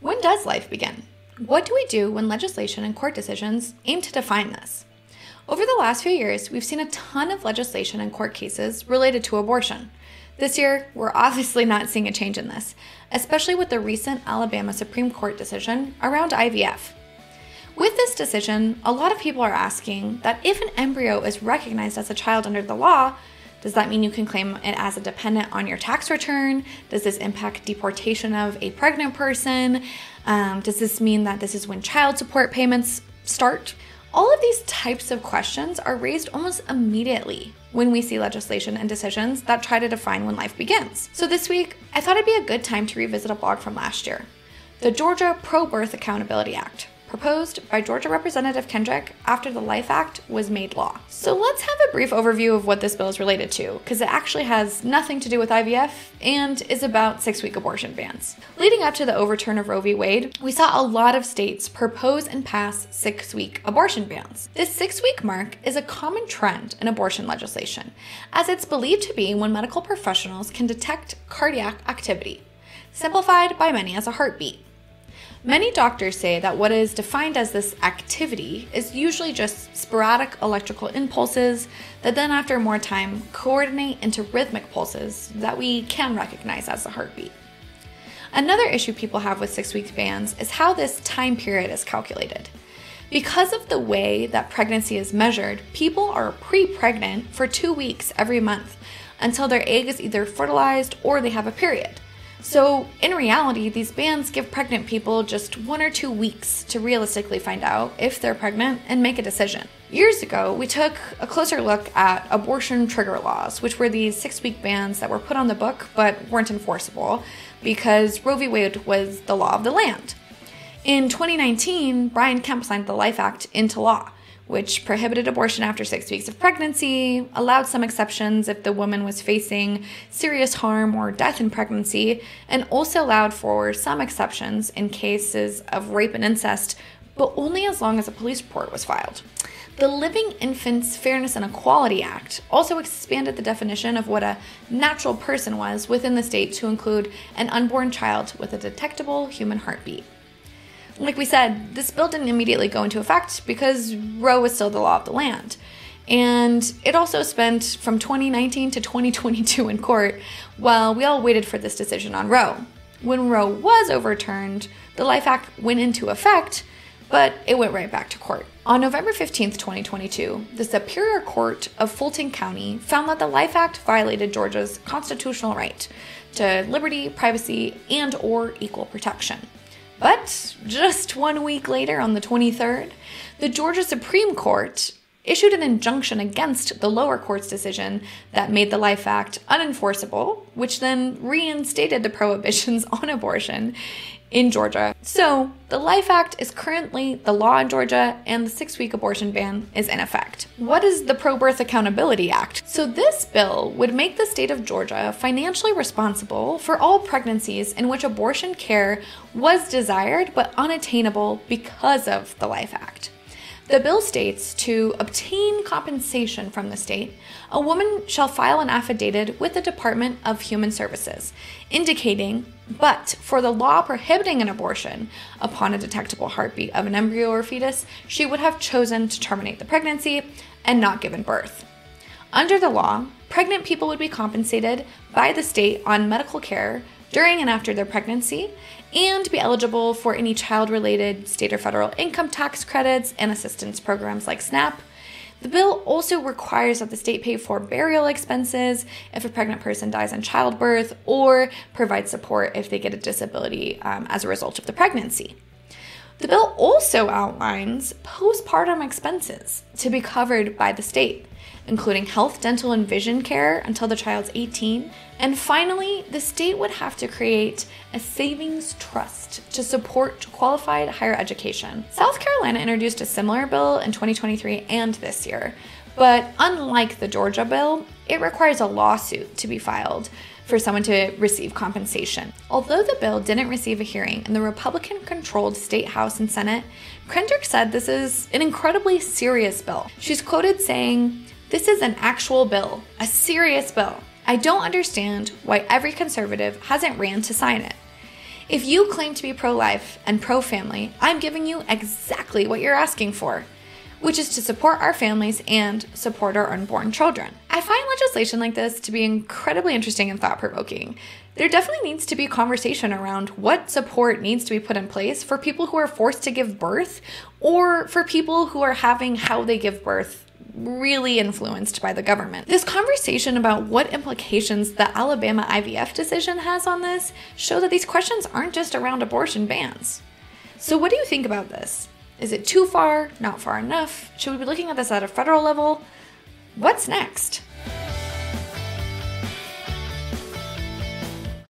When does life begin? What do we do when legislation and court decisions aim to define this? Over the last few years, we've seen a ton of legislation and court cases related to abortion. This year, we're obviously not seeing a change in this, especially with the recent Alabama Supreme Court decision around IVF. With this decision, a lot of people are asking that if an embryo is recognized as a child under the law, does that mean you can claim it as a dependent on your tax return? Does this impact deportation of a pregnant person? Does this mean that this is when child support payments start? All of these types of questions are raised almost immediately when we see legislation and decisions that try to define when life begins. So this week, I thought it'd be a good time to revisit a blog from last year, the Georgia Pro-Birth Accountability Act, proposed by Georgia Representative Kendrick after the Life Act was made law. So let's have a brief overview of what this bill is related to, because it actually has nothing to do with IVF and is about six-week abortion bans. Leading up to the overturn of Roe v. Wade, we saw a lot of states propose and pass six-week abortion bans. This six-week mark is a common trend in abortion legislation, as it's believed to be when medical professionals can detect cardiac activity, simplified by many as a heartbeat. Many doctors say that what is defined as this activity is usually just sporadic electrical impulses that then after more time coordinate into rhythmic pulses that we can recognize as a heartbeat. Another issue people have with six-week bans is how this time period is calculated. Because of the way that pregnancy is measured, people are pre-pregnant for 2 weeks every month until their egg is either fertilized or they have a period. So in reality, these bans give pregnant people just 1 or 2 weeks to realistically find out if they're pregnant and make a decision. Years ago, we took a closer look at abortion trigger laws, which were these six-week bans that were put on the book but weren't enforceable because Roe v. Wade was the law of the land. In 2019, Brian Kemp signed the Life Act into law, which prohibited abortion after 6 weeks of pregnancy, allowed some exceptions if the woman was facing serious harm or death in pregnancy, and also allowed for some exceptions in cases of rape and incest, but only as long as a police report was filed. The Living Infants Fairness and Equality Act also expanded the definition of what a natural person was within the state to include an unborn child with a detectable human heartbeat. Like we said, this bill didn't immediately go into effect because Roe was still the law of the land. And it also spent from 2019 to 2022 in court while we all waited for this decision on Roe. When Roe was overturned, the Life Act went into effect, but it went right back to court. On November 15th, 2022, the Superior Court of Fulton County found that the Life Act violated Georgia's constitutional right to liberty, privacy, and/or equal protection. But just 1 week later, on the 23rd, the Georgia Supreme Court issued an injunction against the lower court's decision that made the Life Act unenforceable, which then reinstated the prohibitions on abortion in Georgia. So the Life Act is currently the law in Georgia, and the six-week abortion ban is in effect. What is the Pro-Birth Accountability Act? So this bill would make the state of Georgia financially responsible for all pregnancies in which abortion care was desired but unattainable because of the Life Act. The bill states to obtain compensation from the state, a woman shall file an affidavit with the Department of Human Services, indicating, but for the law prohibiting an abortion upon a detectable heartbeat of an embryo or fetus, she would have chosen to terminate the pregnancy and not given birth. Under the law, pregnant people would be compensated by the state on medical care during and after their pregnancy, and be eligible for any child-related state or federal income tax credits and assistance programs like SNAP. The bill also requires that the state pay for burial expenses if a pregnant person dies in childbirth, or provide support if they get a disability as a result of the pregnancy. The bill also outlines postpartum expenses to be covered by the state, including health, dental, and vision care until the child's 18. And finally, the state would have to create a savings trust to support qualified higher education. South Carolina introduced a similar bill in 2023 and this year, but unlike the Georgia bill, it requires a lawsuit to be filed for someone to receive compensation. Although the bill didn't receive a hearing in the Republican-controlled state House and Senate, Kendrick said this is an incredibly serious bill. She's quoted saying, "This is an actual bill, a serious bill. I don't understand why every conservative hasn't ran to sign it. If you claim to be pro-life and pro-family, I'm giving you exactly what you're asking for, which is to support our families and support our unborn children. I find legislation like this to be incredibly interesting and thought-provoking. There definitely needs to be a conversation around what support needs to be put in place for people who are forced to give birth, or for people who are having how they give birth really influenced by the government. This conversation about what implications the Alabama IVF decision has on this show that these questions aren't just around abortion bans. So what do you think about this? Is it too far? Not far enough? Should we be looking at this at a federal level? What's next?